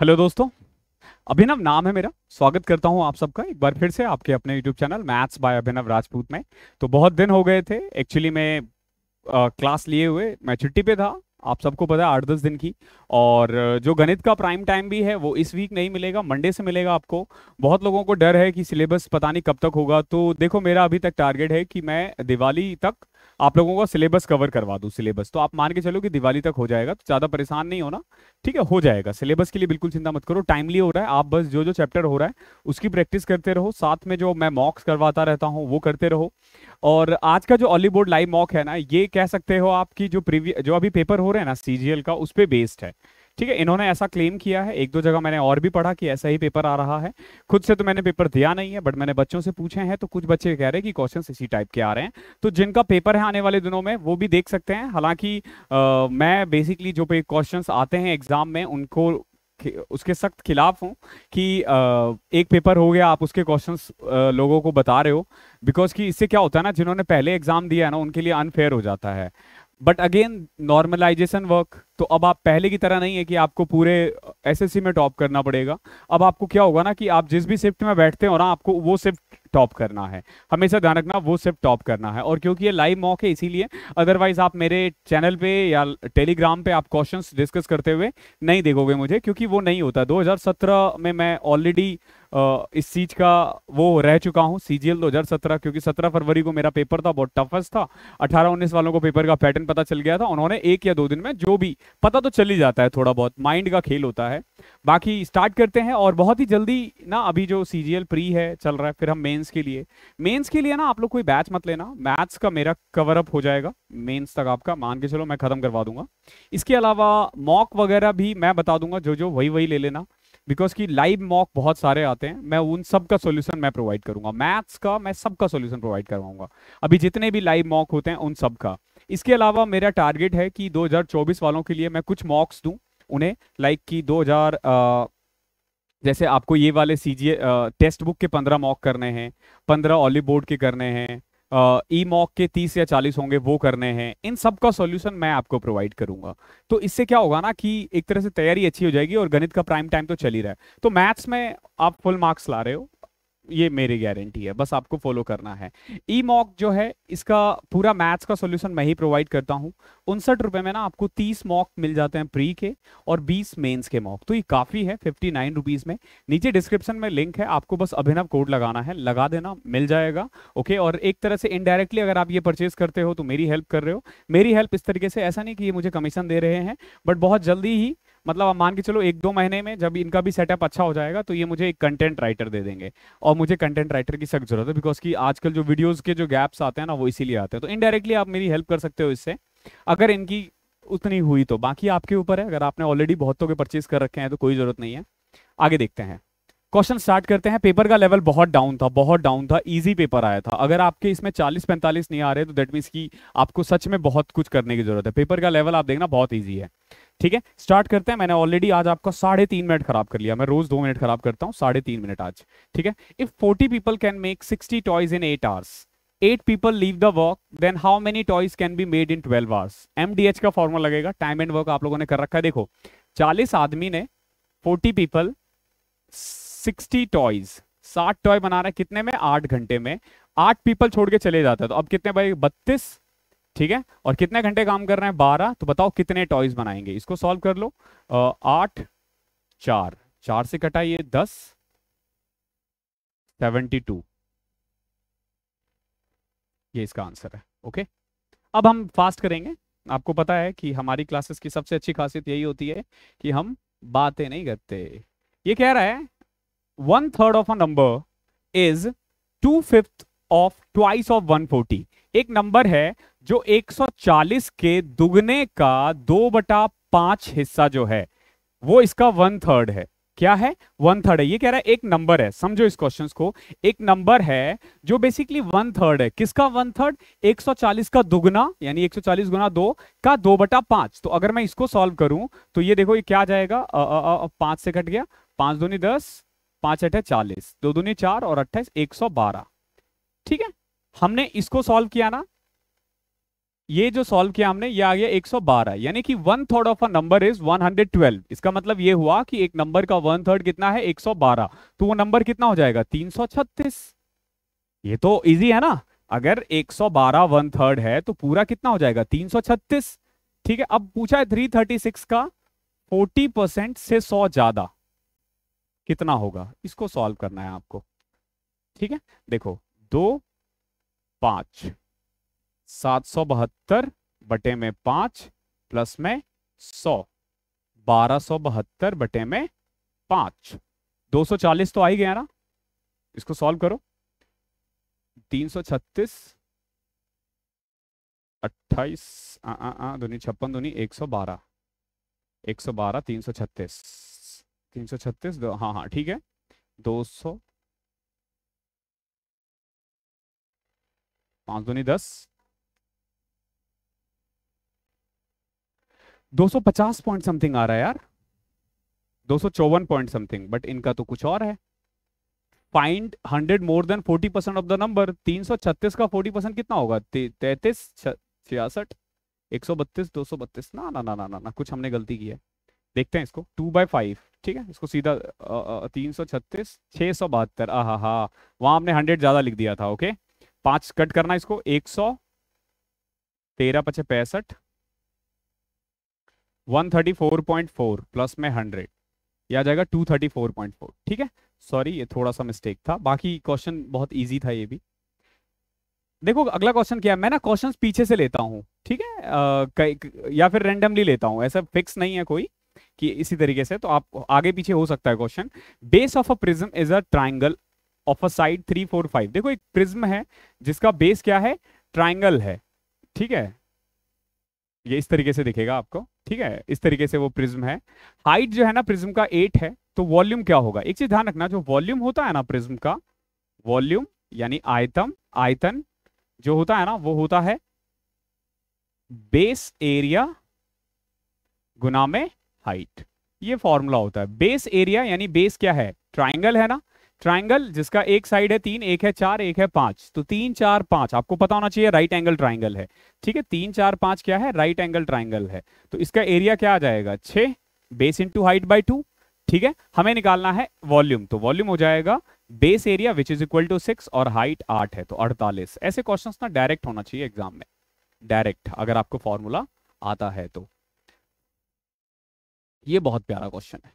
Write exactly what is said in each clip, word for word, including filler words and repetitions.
Hello दोस्तों, अभिनव नाम है मेरा। स्वागत करता हूं आप सबका एक बार फिर से आपके अपने YouTube channel maths by Abhinav Rajput में। तो बहुत दिन हो गए थे एक्चुअली, मैं आ, क्लास लिए हुए मैं छुट्टी पे था, आप सबको पता है आठ दस दिन की। और जो गणित का प्राइम टाइम भी है वो इस वीक नहीं मिलेगा, मंडे से मिलेगा आपको। बहुत लोगों को डर है कि सिलेबस पता नहीं कब तक होगा, तो देखो मेरा अभी तक टारगेट है कि मैं दिवाली तक आप लोगों का सिलेबस कवर करवा दूं। सिलेबस तो आप मान के चलो कि दिवाली तक हो जाएगा, तो ज़्यादा परेशान नहीं होना, ठीक है, हो जाएगा। सिलेबस के लिए बिल्कुल चिंता मत करो, टाइमली हो रहा है। आप बस जो जो चैप्टर हो रहा है उसकी प्रैक्टिस करते रहो, साथ में जो मैं मॉक्स करवाता रहता हूँ वो करते रहो। और आज का जो ओलिबोर्ड लाइव मॉक है ना, ये कह सकते हो आपकी जो प्रीवियस जो अभी पेपर हो रहे हैं ना सीजीएल का, उस पर बेस्ड है, ठीक है। इन्होंने ऐसा क्लेम किया है, एक दो जगह मैंने और भी पढ़ा कि ऐसा ही पेपर आ रहा है। खुद से तो मैंने पेपर दिया नहीं है, बट मैंने बच्चों से पूछे हैं, तो कुछ बच्चे कह रहे हैं कि क्वेश्चन इसी टाइप के आ रहे हैं। तो जिनका पेपर है आने वाले दिनों में वो भी देख सकते हैं। हालांकि मैं बेसिकली जो पे क्वेश्चन आते हैं एग्जाम में उनको उसके सख्त खिलाफ हूँ कि आ, एक पेपर हो गया आप उसके क्वेश्चंस लोगों को बता रहे हो, बिकॉज कि इससे क्या होता है ना, जिन्होंने पहले एग्जाम दिया है ना उनके लिए अनफेयर हो जाता है। बट अगेन नॉर्मलाइजेशन वर्क, तो अब आप पहले की तरह नहीं है कि आपको पूरे एसएससी में टॉप करना पड़ेगा। अब आपको क्या होगा ना कि आप जिस भी शिफ्ट में बैठते हो ना, आपको वो शिफ्ट टॉप करना है, हमेशा ध्यान रखना वो सिर्फ टॉप करना है। और क्योंकि ये लाइव मॉक है इसीलिए, अदरवाइज आप मेरे चैनल पे या टेलीग्राम पे आप क्वेश्चंस डिस्कस करते हुए नहीं देखोगे मुझे, क्योंकि वो नहीं होता। दो हज़ार सत्रह में मैं ऑलरेडी इस चीज का वो रह चुका हूँ, सीजीएल दो हज़ार सत्रह, क्योंकि सत्रह फरवरी को मेरा पेपर था, बहुत टफस्ट था। अठारह उन्नीस वालों को पेपर का पैटर्न पता चल गया था, उन्होंने एक या दो दिन में जो भी पता तो चल ही जाता है, थोड़ा बहुत माइंड का खेल होता है। बाकी स्टार्ट करते हैं। और बहुत ही जल्दी ना अभी जो सीजीएल प्री है चल रहा है, फिर हम मेंस के लिए मेंस के लिए ना आप लोग कोई बैच मत लेना, मैथ्स का मेरा कवर अप हो जाएगा। मेंस तक आपका मान के चलो मैं खत्म करवा दूंगा। इसके अलावा मॉक वगैरह भी मैं बता दूंगा, जो जो वही वही ले लेना, बिकॉज कि लाइव मॉक बहुत सारे आते हैं, मैं उन सब का सोल्यूशन मैं प्रोवाइड करूंगा। मैथ्स का मैं सबका सोल्यूशन प्रोवाइड करवाऊंगा, अभी जितने भी लाइव मॉक होते हैं उन सब का। इसके अलावा मेरा टारगेट है कि दो हज़ार चौबीस वालों के लिए मैं कुछ मॉक्स दूं उन्हें, लाइक कि दो हज़ार आ, जैसे आपको ये वाले सीजीए टेस्ट बुक के पंद्रह मॉक करने हैं, पंद्रह ऑलिबोर्ड के करने हैं, ई मॉक के तीस या चालीस होंगे वो करने हैं, इन सब का सॉल्यूशन मैं आपको प्रोवाइड करूंगा। तो इससे क्या होगा ना कि एक तरह से तैयारी अच्छी हो जाएगी। और गणित का प्राइम टाइम तो चल ही रहा है, तो मैथ्स में आप फुल मार्क्स ला रहे हो, ये मेरी गारंटी है, बस आपको फॉलो करना है। ई मॉक जो है इसका पूरा मैथ्स का सॉल्यूशन मैं ही प्रोवाइड करता हूँ। उनसठ रुपये में ना आपको तीस मॉक मिल जाते हैं प्री के और बीस मेंस के मॉक, तो ये काफ़ी है फिफ्टी नाइन रुपीज़ में। नीचे डिस्क्रिप्शन में लिंक है, आपको बस अभिनव कोड लगाना है, लगा देना, मिल जाएगा, ओके। और एक तरह से इनडायरेक्टली अगर आप ये परचेज करते हो तो मेरी हेल्प कर रहे हो। मेरी हेल्प इस तरीके से, ऐसा नहीं कि ये मुझे कमीशन दे रहे हैं, बट बहुत जल्दी ही, मतलब आप मान के चलो एक दो महीने में जब इनका भी सेटअप अच्छा हो जाएगा तो ये मुझे एक कंटेंट राइटर दे देंगे। और मुझे कंटेंट राइटर की सख्त जरूरत है, बिकॉज कि आजकल जो वीडियोस के जो गैप्स आते हैं ना वो इसीलिए आते हैं। तो इनडायरेक्टली आप मेरी हेल्प कर सकते हो इससे, अगर इनकी उतनी हुई तो। बाकी आपके ऊपर है, अगर आपने ऑलरेडी बहुतों के परचेज कर रखे हैं तो कोई जरूरत नहीं है। आगे देखते हैं, क्वेश्चन स्टार्ट करते हैं। पेपर का लेवल बहुत डाउन था, बहुत डाउन था, इजी पेपर आया था। अगर आपके इसमें चालीस पैंतालीस नहीं आ रहे तो दैट मीन्स कि आपको सच में बहुत कुछ करने की जरूरत है। पेपर का लेवल आप देखना बहुत इजी है, ठीक है। स्टार्ट करते हैं। मैंने ऑलरेडी आज आपका साढ़े तीन मिनट खराब कर लिया, मैं रोज दो मिनट खराब करता हूँ, साढ़े तीन मिनट आज, ठीक है। If forty people can make sixty toys in eight hours, eight people leave the work, then how many toys can be made in twelve hours. MDH का फॉर्मूला लगेगा, टाइम एंड वर्क आप लोगों ने कर रखा है। देखो चालीस आदमी ने फोर्टी पीपल सिक्सटी टॉयज, साठ टॉय बना रहे कितने में, आठ घंटे में। आठ पीपल छोड़ के चले जाते हैं तो अब कितने भाई, बत्तीस, ठीक है। और कितने घंटे काम कर रहे हैं, बारह। तो बताओ कितने टॉयज बनाएंगे, इसको सॉल्व कर लो। आठ चार चार से कटा ये दस, सेवेंटी टू ये इसका आंसर है, ओके। अब हम फास्ट करेंगे, आपको पता है कि हमारी क्लासेस की सबसे अच्छी खासियत यही होती है कि हम बातें नहीं करते। ये कह रहा है one third of a number is two fifth of twice of one forty. एक नंबर है जो एक सौ चालीस के दुगने का दो बटा पांच हिस्सा जो है वो इसका वन थर्ड है। क्या है, वन थर्ड है। ये कह रहा है एक नंबर है, समझो इस क्वेश्चन को, एक नंबर है जो बेसिकली वन थर्ड है। किसका वन थर्ड, एक सौ चालीस का दुगना, यानी एक सौ चालीस गुना दो का दो बटा पांच। तो अगर मैं इसको सॉल्व करूं तो ये देखो ये क्या जाएगा, पांच से कट गया, पांच दूनी दस, पांच अट्ठे चालीस, दो दूनी चार और अट्ठाईस, एक सौ बारह, ठीक है। हमने इसको सॉल्व किया ना, ये जो सॉल्व किया हमने ये आ गया एक सौ बारह, यानी कि one third of a number is one hundred twelve. इसका मतलब ये हुआ कि एक नंबर का वन थर्ड कितना है एक सौ बारह, तो वो नंबर कितना हो जाएगा तीन सौ छत्तीस। ये तो इजी है ना, अगर एक सौ बारह वन थर्ड है तो पूरा कितना हो जाएगा तीन सौ छत्तीस। ठीक है, अब पूछा है तीन सौ छत्तीस का चालीस परसेंट से सौ ज्यादा कितना होगा, इसको सॉल्व करना है आपको। ठीक है, देखो दो पांच सात सौ बहत्तर बटे में पांच प्लस में सौ, बारह सौ बहत्तर बटे में पांच, दो सौ चालीस तो आ ही गया ना। इसको सॉल्व करो, तीन सौ छत्तीस अट्ठाईस दूनी छप्पन दूनी एक सौ बारह एक सौ बारह, तीन सौ छत्तीस तीन सौ छत्तीस हाँ हाँ ठीक है दो सौ पांच दूनी दस, दो सौ पचास पॉइंट समथिंग आ रहा है यार, दो सौ चौवन पॉइंट समथिंग, बट इनका तो कुछ और है। Find hundred more than forty percent of the number, तीन सौ छत्तीस का फोर्टी परसेंट कितना होगा तैतीस छियासठ एक सौ बत्तीस दो सौ बत्तीस ना ना ना ना ना कुछ हमने गलती की है। देखते हैं इसको टू बाई फाइव, ठीक है, इसको सीधा तीन सौ छत्तीस छः सौ बहत्तर आ हा हा वहाँ हमने हंड्रेड ज्यादा लिख दिया था। ओके, पांच कट करना इसको, एक सौ तेरह पचे पैंसठ one thirty four point four plus में हंड्रेड, यह आ जाएगा two thirty four point four. ठीक है, सॉरी ये थोड़ा सा मिस्टेक था, बाकी क्वेश्चन बहुत इजी था ये भी। देखो अगला क्वेश्चन क्या है, मैं ना क्वेश्चंस पीछे से लेता हूँ, ठीक है, आ, क, या फिर रेंडमली लेता हूँ, ऐसा फिक्स नहीं है कोई कि इसी तरीके से, तो आप आगे पीछे हो सकता है question. Base of a prism is a triangle of a side three four five. देखो एक प्रिज्म है जिसका बेस क्या है, ट्राइंगल है। ठीक है, ये इस तरीके से दिखेगा आपको, ठीक है, इस तरीके से वो प्रिज्म है। हाइट जो है ना प्रिज्म का एट है, तो वॉल्यूम क्या होगा, एक चीज ध्यान रखना, जो वॉल्यूम होता है ना प्रिज्म का, वॉल्यूम यानी आयतन, आयतन जो होता है ना वो होता है बेस एरिया गुना में हाइट। ये फॉर्मूला होता है बेस एरिया, यानी बेस क्या है, ट्राइंगल है ना, ट्राइंगल जिसका एक साइड है तीन, एक है चार, एक है पांच, तो तीन चार पांच आपको पता होना चाहिए, राइट एंगल ट्राइंगल है। ठीक है, तीन चार पांच क्या है, राइट एंगल ट्राइंगल है, तो इसका एरिया क्या आ जाएगा छः base into height by two. ठीक है, हमें निकालना है वॉल्यूम, तो वॉल्यूम हो जाएगा base area which is equal to six और हाइट आठ है तो अड़तालीस। ऐसे क्वेश्चन ना डायरेक्ट होना चाहिए एग्जाम में, डायरेक्ट अगर आपको फॉर्मूला आता है तो। ये बहुत प्यारा क्वेश्चन है,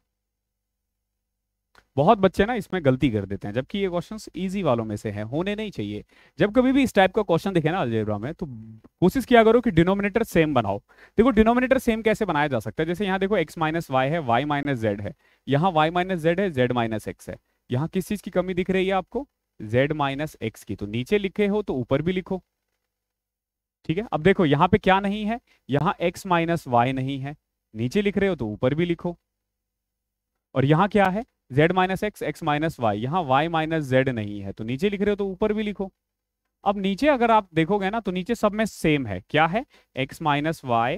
बहुत बच्चे ना इसमें गलती कर देते हैं, जबकि ये क्वेश्चंस इजी वालों में से हैं, होने नहीं चाहिए। जब कभी भी इस टाइप का क्वेश्चन दिखे ना अलजेब्रा में, तो कोशिश किया करो कि डिनोमिनेटर सेम बनाओ। देखो डिनोमिनेटर सेम कैसे बनाया जा सकता है, जैसे यहाँ देखो x माइनस वाई है, y माइनस जेड है, यहाँ y माइनस जेड है, z माइनस एक्स है, यहाँ किस चीज की कमी दिख रही है आपको, z माइनस एक्स की, तो नीचे लिखे हो तो ऊपर भी लिखो। ठीक है, अब देखो यहाँ पे क्या नहीं है, यहाँ x माइनस वाई नहीं है, नीचे लिख रहे हो तो ऊपर भी लिखो, और यहाँ क्या है z minus x x minus Y, यहाँ y माइनस जेड नहीं है तो नीचे लिख रहे हो तो ऊपर भी लिखो। अब नीचे अगर आप देखोगे ना तो नीचे सब में सेम है, क्या है x minus Y,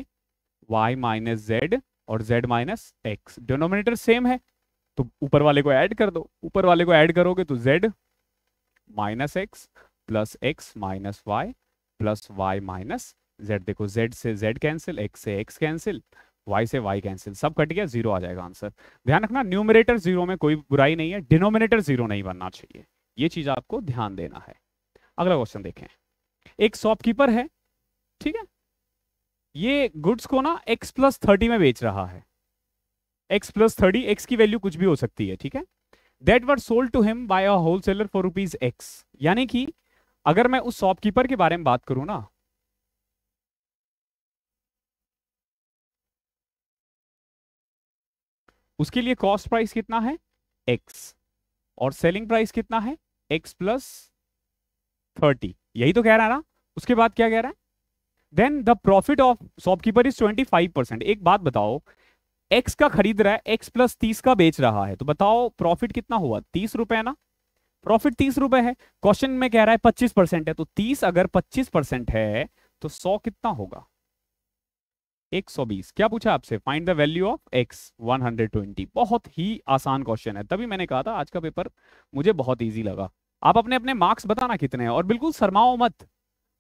Y minus Z और z minus x, denominator same है तो ऊपर वाले को ऐड कर दो, ऊपर वाले को ऐड करोगे तो z minus x plus x minus Y plus Y minus Z. देखो z से z कैंसिल, x से x कैंसिल, y से y कैंसिल, सब कट गया, जीरो आ जाएगा आंसर। ध्यान रखना न्यूमरेटर जीरो में कोई बुराई नहीं है, डिनोमिनेटर जीरो नहीं बनना चाहिए, ये चीज आपको ध्यान देना है। अगला क्वेश्चन देखें, एक शॉपकीपर है, ठीक है, ये गुड्स को ना x प्लस थर्टी में बेच रहा है, x प्लस थर्टी, x की वैल्यू कुछ भी हो सकती है। ठीक है, that were sold to him by a wholesaler for rupees X, यानी कि अगर मैं उस शॉपकीपर के बारे में बात करूं ना, उसके लिए कॉस्ट प्राइस कितना है x और सेलिंग प्राइस कितना है x प्लस थर्टी, यही तो कह रहा है ना। उसके बाद क्या कह रहा है, then the profit of shopkeeper is twenty five percent. एक बात बताओ, x का खरीद रहा है, x प्लस तीस का बेच रहा है, तो बताओ प्रॉफिट कितना हुआ, तीस रुपए ना, प्रॉफिट तीस रुपए है। क्वेश्चन में कह रहा है पच्चीस परसेंट है, तो तीस अगर पच्चीस परसेंट है तो सौ कितना होगा, एक सौ बीस। क्या पूछा आपसे, find the value of x one hundred twenty. बहुत ही आसान क्वेश्चन है, तभी मैंने कहा था आज का पेपर मुझे बहुत इजी लगा। आप अपने अपने मार्क्स बताना कितने हैं, और बिल्कुल शर्माओ मत,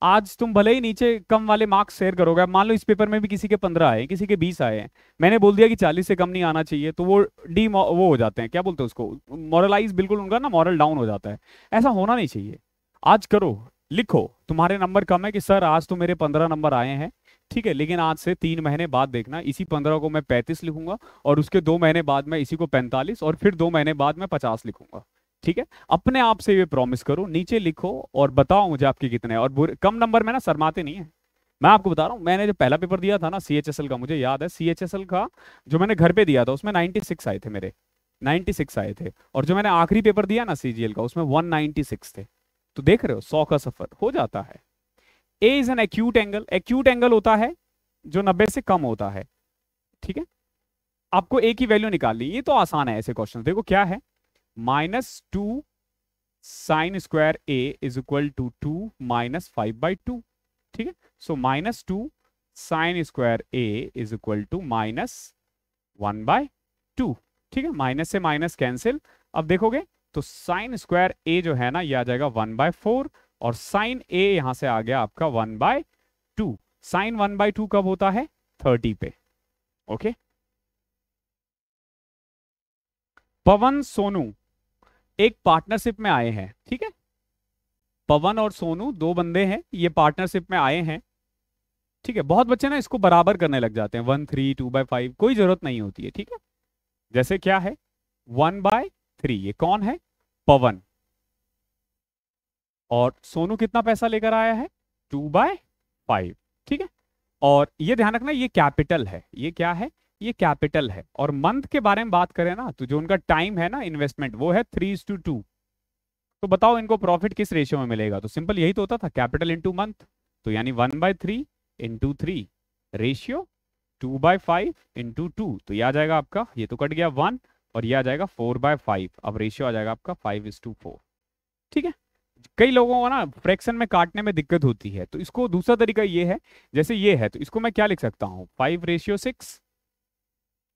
आज तुम भले ही नीचे कम वाले मार्क्स शेयर करोगे, मान लो इस पेपर में भी किसी के पंद्रह आए, किसी के बीस आए हैं, मैंने बोल दिया कि चालीस से कम नहीं आना चाहिए, तो वो डी वो हो जाते हैं, क्या बोलते हैं उसको, मॉरलाइज, बिल्कुल उनका ना मॉरल डाउन हो जाता है। ऐसा होना नहीं चाहिए। आज करो, लिखो, तुम्हारे नंबर कम है कि सर आज तो मेरे पंद्रह नंबर आए हैं, ठीक है, लेकिन आज से तीन महीने बाद देखना इसी पंद्रह को मैं पैंतीस लिखूंगा और उसके दो महीने बाद मैं इसी को पैंतालीस और फिर दो महीने बाद मैं पचास लिखूंगा, ठीक है। अपने आप से ये प्रॉमिस करो, नीचे लिखो और बताओ मुझे आपके कितने हैं। और कम नंबर में ना शर्माते नहीं है, मैं आपको बता रहा हूँ, मैंने जो पहला पेपर दिया था ना सी एच एस एल का, मुझे याद है सी एच एस एल का जो मैंने घर पे दिया था उसमें नाइन्टी सिक्स आए थे, मेरे नाइन्टी सिक्स आए थे, और जो मैंने आखिरी पेपर दिया ना सी जी एल का उसमें वन नाइन्टी सिक्स थे। तो देख रहे हो, सौ का सफर हो जाता है। A is an acute angle, acute angle होता है जो नब्बे से कम होता है, ठीक है। आपको ए की वैल्यू निकालनी, ये तो आसान है ऐसे क्वेश्चन। देखो क्या है, minus two sine square A is equal to two minus five by two, ठीक है। So minus two sine square A is equal to minus one by two, ठीक है, माइनस से माइनस कैंसिल। अब देखोगे तो साइन स्क्वायर ए जो है ना ये आ जाएगा वन बाय फोर और साइन ए यहां से आ गया आपका one by two. Sine one by two कब होता है, थर्टी पे, ओके। पवन सोनू एक पार्टनरशिप में आए हैं, ठीक है, पवन और सोनू दो बंदे हैं, ये पार्टनरशिप में आए हैं, ठीक है। बहुत बच्चे ना इसको बराबर करने लग जाते हैं, one three two by five, कोई जरूरत नहीं होती है, ठीक है। जैसे क्या है, वन बाय थ्री, ये कौन है, पवन, और सोनू कितना पैसा लेकर आया है, टू बाय फाइव, ठीक है। और ये ध्यान रखना ये कैपिटल है, ये क्या है, ये कैपिटल है। और मंथ के बारे में बात करें ना तो जो उनका टाइम है ना इन्वेस्टमेंट वो है थ्री टू टू। तो बताओ इनको प्रॉफिट किस रेशियो में मिलेगा, तो सिंपल यही तो होता था, कैपिटल इंटू मंथ, तो यानी one by three into three ratio two by five into two, तो यह आ जाएगा आपका, ये तो कट गया वन और यह आ जाएगा फोर बाय फाइव। अब रेशियो आ जाएगा आपका फाइव इज टू फोर, ठीक है। कई लोगों को ना फ्रैक्शन में काटने में दिक्कत होती है, तो इसको दूसरा तरीका ये है, जैसे ये है तो इसको मैं क्या लिख सकता हूं, five ratio six,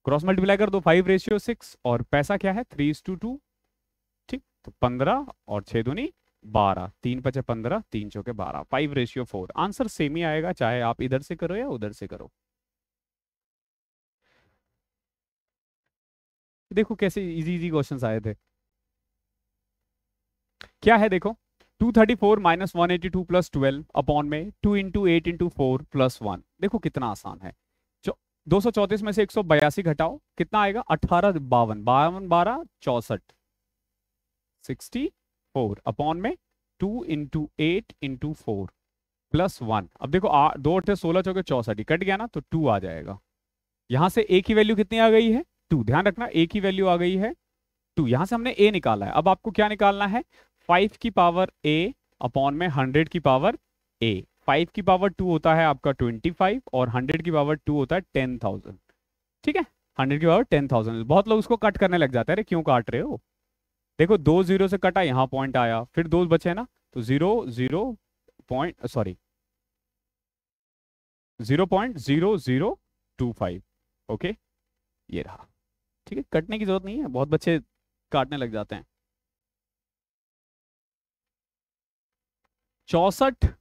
cross multiply कर दो, फाइव रेशियो सिक्स और पैसा क्या है थ्री टू टू, ठीक। तो पंद्रह और छह दूनी बारह, तीन पचे पंद्रह, तीन चौके बारह, five ratio four, answer same ही आएगा चाहे आप इधर से करो या उधर से करो। देखो कैसे इजी इजी क्वेश्चंस आए थे। क्या है देखो, two thirty four minus one eighty two plus twelve upon में two into eight into four plus one, देखो कितना आसान है। दो सौ चौतीस में से एक सौ बयासी घटाओ, कितना आएगा, अठारह, बावन, बावन बारह चौसठ, सिक्सटी फोर अपॉन में two into eight into four plus one. अब देखो आ, दो अट्ठे सोलह चौके चौसठ, कट गया ना तो टू आ जाएगा। यहां से ए की वैल्यू कितनी आ गई है, टू, ध्यान रखना ए की वैल्यू आ गई है टू, यहां से हमने ए निकाला है। अब आपको क्या निकालना है, फाइव की पावर ए अपॉन में हंड्रेड की पावर ए, फाइव की पावर टू होता है आपका ट्वेंटी फाइव और हंड्रेड की पावर टू होता है टेन थाउजेंड, ठीक है, हंड्रेड की पावर टेन थाउजेंड। बहुत लोग उसको कट करने लग जाते हैं, अरे क्यों काट रहे हो, देखो दो जीरो से कटा, यहाँ पॉइंट आया, फिर दो बचे ना तो zero zero point sorry zero point zero zero two five, okay, ये रहा, ठीक है। कटने की जरूरत नहीं है, बहुत बच्चे काटने लग जाते हैं। चौसठ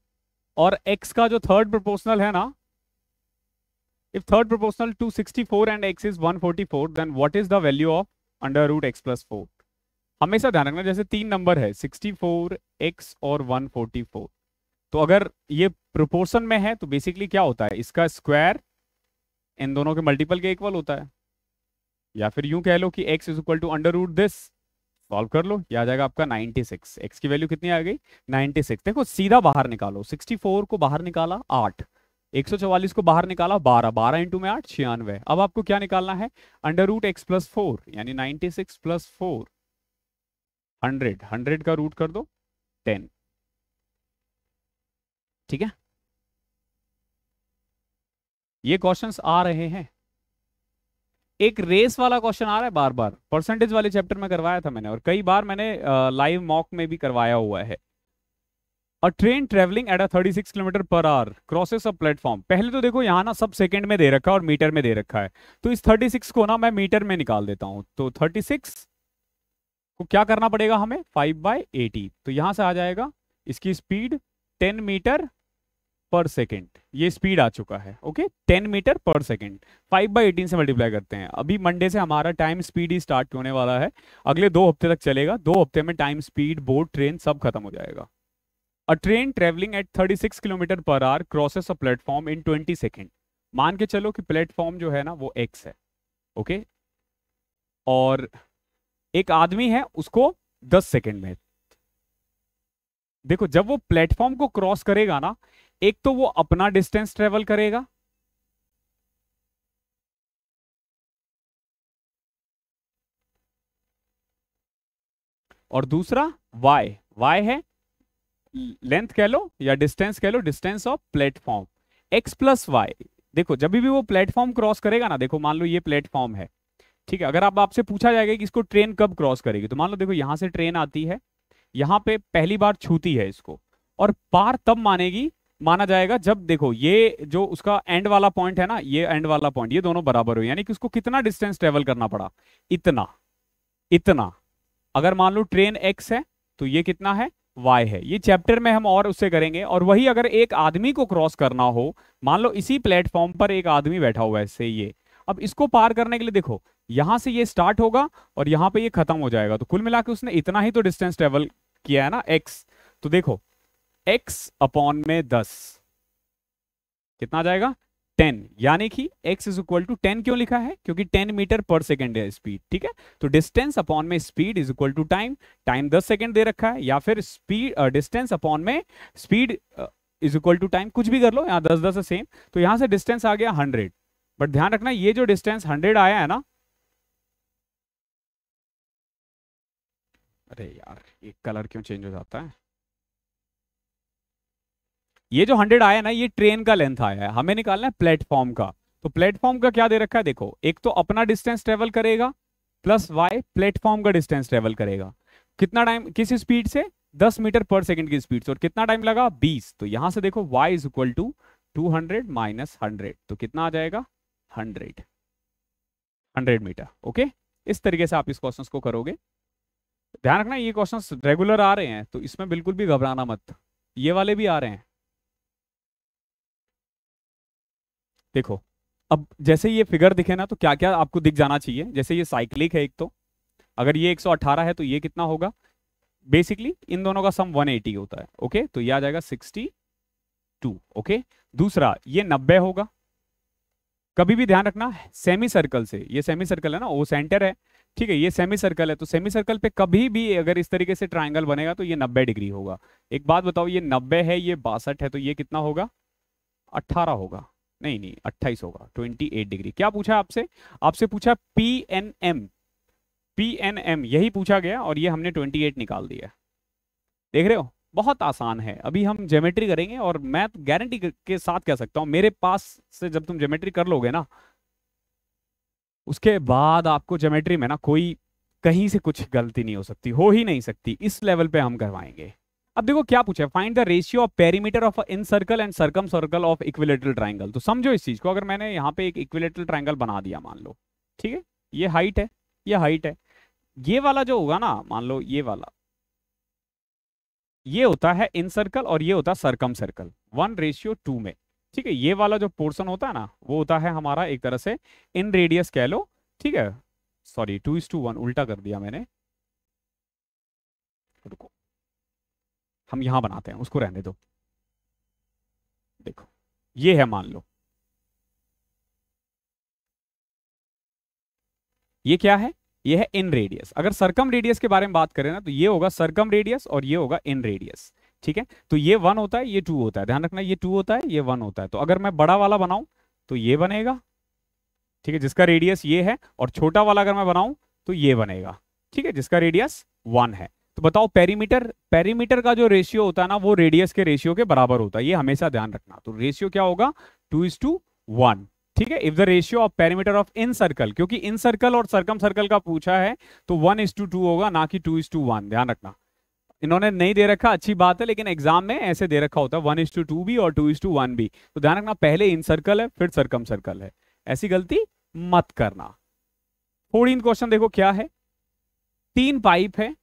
और x का जो थर्ड प्रोपोर्शनल है ना, if third proportional to sixty four and x is one forty four then what is the value of under root X plus four. हमेशा ध्यान रखना जैसे तीन नंबर है सिक्सटी फोर, x और वन फोर्टी फोर, तो अगर ये प्रोपोर्शन में है तो बेसिकली क्या होता है, इसका स्क्वायर इन दोनों के मल्टीपल के इक्वल होता है, या फिर यूं कह लो कि x is equal to under root this, solve कर लो, ये आ जाएगा आपका नाइन्टी सिक्स। x की वैल्यू कितनी आ गई, नाइन्टी सिक्स। देखो सीधा बाहर निकालो, सिक्सटी फोर को बाहर निकाला आठ, एक सौ चौवालीस को बाहर निकाला बारह, बारह इंटू में आठ छियानवे। अब आपको क्या निकालना है, under root X plus four, यानी ninety six plus four hundred, hundred का रूट कर दो टेन, ठीक है। ये क्वेश्चंस आ रहे हैं, एक रेस वाला क्वेश्चन आ रहा है बार बार, परसेंटेज वाले चैप्टर में करवाया था मैंने और कई बार मैंने लाइव मॉक में भी करवाया हुआ है। A train travelling at a thirty six kilometre per hour crosses a platform. पहले तो देखो यहाँ ना सब सेकंड में दे रखा है और मीटर में दे रखा है, तो इस थर्टी सिक्स को ना मैं मीटर में निकाल देता हूँ। तो थर्टी सिक्स को क्या करना पड़ेगा हमें, फाइव बाई एटी, तो यहाँ से आ जाएगा इसकी speed ten metre per second, ये स्पीड आ चुका है। Okay, ten metre per second five by eighteen से मल्टीप्लाई करते हैं। अभी मंडे से हमारा टाइम स्पीड ही स्टार्ट होने वाला है, अगले दो हफ्ते तक चलेगा। दो हफ्ते में टाइम स्पीड बोर्ड ट्रेन सब खत्म हो जाएगा। A train travelling at thirty six kilometre per hour crosses a platform in twenty second. मान के चलो कि प्लेटफॉर्म जो है ना वो एक्स है। ओके, और एक आदमी है, उसको दस सेकेंड में, देखो जब वो प्लेटफॉर्म को क्रॉस करेगा ना, एक तो वो अपना डिस्टेंस ट्रेवल करेगा, और दूसरा वाई वाई है लेंथ कह लो या डिस्टेंस कह लो, distance of platform X plus Y. देखो जब भी वो प्लेटफॉर्म क्रॉस करेगा ना, देखो मान लो ये प्लेटफॉर्म है, ठीक है। अगर आप आपसे पूछा जाएगा कि इसको ट्रेन कब क्रॉस करेगी, तो मान लो देखो यहाँ से ट्रेन आती है, यहाँ पे पहली बार छूती है इसको, और पार तब मानेगी माना जाएगा जब, देखो ये जो उसका एंड वाला पॉइंट है ना, ये एंड वाला पॉइंट, ये दोनों बराबर हुए, यानी कि उसको कितना डिस्टेंस ट्रेवल करना पड़ा, इतना इतना। अगर मान लो ट्रेन एक्स है तो ये कितना है, वाई है। ये चैप्टर में हम और उससे करेंगे। और वही अगर एक आदमी को क्रॉस करना हो, मान लो इसी प्लेटफॉर्म पर एक आदमी बैठा हुआ है, इससे ये, अब इसको पार करने के लिए देखो यहाँ से ये स्टार्ट होगा और यहाँ पे ये खत्म हो जाएगा, तो कुल मिला के उसने इतना ही तो डिस्टेंस ट्रेवल किया है ना, एक्स। तो देखो एक्स अपॉन में दस कितना आ जाएगा, टेन, यानी कि X is equal to ten. क्यों लिखा है, क्योंकि टेन मीटर पर सेकेंड है स्पीड, ठीक है। तो डिस्टेंस अपॉन में speed is equal to time, time दस सेकेंड दे रखा है, या फिर स्पीड डिस्टेंस अपॉन में speed is equal to time, कुछ भी कर लो, यहाँ दस दस है सेम, तो यहाँ से डिस्टेंस आ गया हंड्रेड। बट ध्यान रखना ये जो डिस्टेंस हंड्रेड आया है ना, अरे यार एक कलर क्यों चेंज हो जाता है, ये जो हंड्रेड आया ना, ये ट्रेन का लेंथ आया है, हमें निकालना है प्लेटफॉर्म का। तो प्लेटफॉर्म का क्या दे रखा है, देखो एक तो अपना डिस्टेंस ट्रेवल करेगा प्लस वाई प्लेटफॉर्म का डिस्टेंस ट्रेवल करेगा, कितना टाइम, किस स्पीड से, दस मीटर पर सेकंड की स्पीड से, और कितना टाइम लगा, बीस। तो यहां से देखो y is equal to two hundred minus hundred, तो कितना आ जाएगा, हंड्रेड हंड्रेड मीटर। ओके, इस तरीके से आप इस क्वेश्चन को करोगे। ध्यान रखना ये क्वेश्चन रेगुलर आ रहे हैं, तो इसमें बिल्कुल भी घबराना मत, ये वाले भी आ रहे हैं। देखो अब जैसे ये फिगर दिखे ना, तो क्या क्या आपको दिख जाना चाहिए, जैसे ये साइक्लिक है एक, तो अगर ये एक सौ अठारह है तो ये कितना होगा, बेसिकली इन दोनों का सम एक सौ अस्सी होता है। ओके, तो ये आ जाएगा बासठ। ओके, दूसरा ये नब्बे होगा। कभी भी ध्यान रखना सेमी सर्कल से, ये सेमी सर्कल है ना, वो सेंटर है, ठीक है, ये सेमी सर्कल है, तो सेमी सर्कल पे कभी भी अगर इस तरीके से ट्राइंगल बनेगा तो ये नब्बे डिग्री होगा। एक बात बताओ, ये नब्बे है, ये बासठ है, तो ये कितना होगा, अट्ठारह होगा, नहीं नहीं अट्ठाईस होगा, अट्ठाईस डिग्री। क्या पूछा आपसे, आपसे पूछा P N M, P N M यही पूछा गया, और ये हमने अट्ठाईस निकाल दिया। देख रहे हो, बहुत आसान है। अभी हम ज्योमेट्री करेंगे, और मैं तो गारंटी के साथ कह सकता हूं, मेरे पास से जब तुम ज्योमेट्री कर लोगे ना, उसके बाद आपको ज्योमेट्री में ना कोई कहीं से कुछ गलती नहीं हो सकती, हो ही नहीं सकती, इस लेवल पे हम करवाएंगे। अब देखो क्या पूछा है, find the ratio of perimeter of incircle and circumcircle of equilateral triangle. तो समझो इस चीज को, अगर मैंने यहाँ पे एक इक्विलेटरल ट्राइंगल बना दिया, मान लो, ठीक है, ये हाइट है, ये हाइट है, ये वाला जो होगा ना, मान लो ये वाला, ये होता है इन सर्कल और ये होता है circumcircle, one ratio two में, ठीक है। ये वाला जो पोर्सन होता है ना, वो होता है हमारा एक तरह से इन रेडियस कह लो, ठीक है, sorry two is to one उल्टा कर दिया मैंने, रुको हम यहां बनाते हैं, उसको रहने दो। देखो ये है, मान लो ये क्या है, ये है इन रेडियस। अगर सर्कम रेडियस के बारे में बात करें ना, तो ये होगा सर्कम रेडियस और ये होगा इन रेडियस, ठीक है। तो ये वन होता है, ये टू होता है, ध्यान रखना ये टू होता है, ये वन होता है। तो अगर मैं बड़ा वाला बनाऊं तो ये बनेगा, ठीक है, जिसका रेडियस ये है, और छोटा वाला अगर मैं बनाऊं तो ये बनेगा, ठीक है, जिसका रेडियस वन है। तो बताओ पेरीमीटर, पेरीमीटर का जो रेशियो होता है ना, वो रेडियस के रेशियो के बराबर होता है, ये हमेशा ध्यान रखना। तो रेशियो क्या होगा, टू इज टू वन, ठीक है। If the ratio of perimeter of incircle, क्योंकि इन सर्कल और सर्कम सर्कल का पूछा है, तो वन इज टू टू होगा, ना कि टू इज टू वन, ध्यान रखना। इन्होंने नहीं दे रखा, अच्छी बात है, लेकिन एग्जाम में ऐसे दे रखा होता है, वन इज टू टू भी और टू इज टू वन भी, तो ध्यान रखना पहले इन सर्कल है फिर सर्कम सर्कल है, ऐसी गलती मत करना। थोड़ी इन क्वेश्चन देखो क्या है, तीन पाइप है